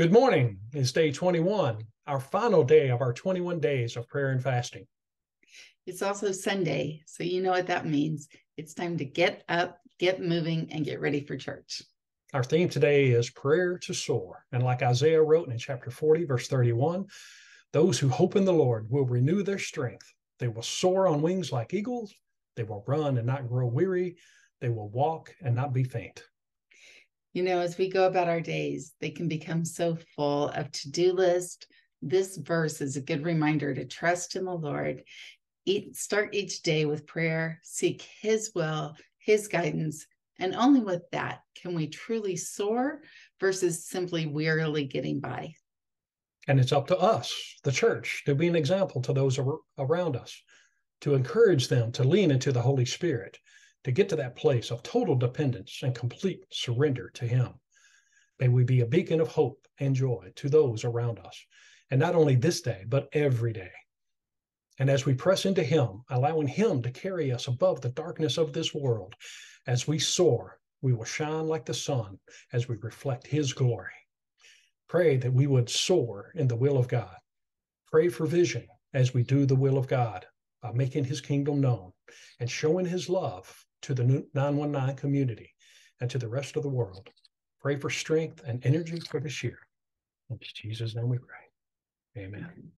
Good morning. It's day 21, our final day of our 21 days of prayer and fasting. It's also Sunday, so you know what that means. It's time to get up, get moving, and get ready for church. Our theme today is prayer to soar. And like Isaiah wrote in chapter 40, verse 31, those who hope in the Lord will renew their strength. They will soar on wings like eagles. They will run and not grow weary. They will walk and not be faint. You know, as we go about our days, they can become so full of to-do lists. This verse is a good reminder to trust in the Lord. Start each day with prayer, seek His will, His guidance, and only with that can we truly soar versus simply wearily getting by. And it's up to us, the church, to be an example to those around us, to encourage them to lean into the Holy Spirit, to get to that place of total dependence and complete surrender to Him. May we be a beacon of hope and joy to those around us, and not only this day, but every day. And as we press into Him, allowing Him to carry us above the darkness of this world, as we soar, we will shine like the sun as we reflect His glory. Pray that we would soar in the will of God. Pray for vision as we do the will of God by making His kingdom known and showing His love to the 919 community and to the rest of the world. Pray for strength and energy for this year. In Jesus' name we pray. Amen.